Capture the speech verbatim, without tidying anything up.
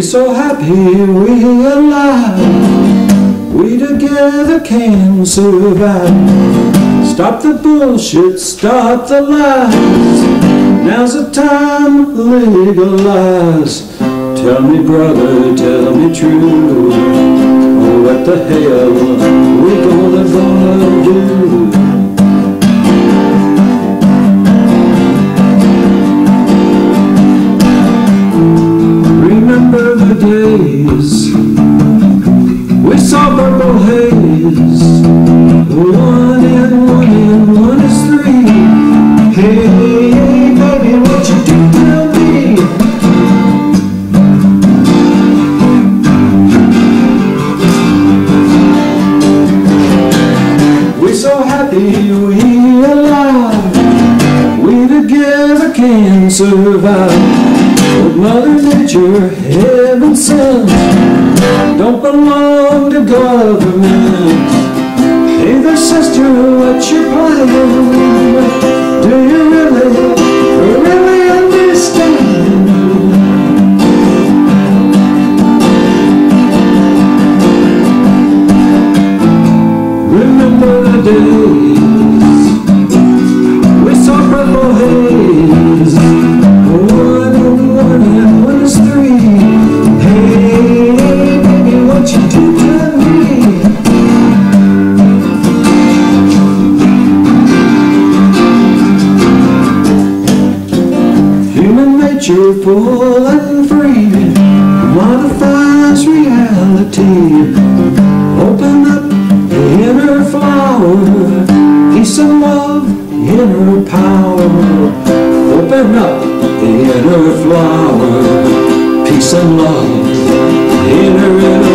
We're so happy we're alive. We together can survive. Stop the bullshit, stop the lies. Now's the time to legalize. Tell me, brother, tell me true. Oh, what the hell we gonna gonna do? Remember the days we saw purple haze. One and one and one is three. Hey, hey baby, what you do tell me? We're so happy we're alive. We together can survive. Mother Nature, heaven sent, don't belong to government. Hey there sister, what's your plan? Do you really, really understand? Remember the days we saw purple haze. You're full and free, modifies reality. Open up the inner flower, peace and love, inner power. Open up the inner flower, peace and love, inner, inner.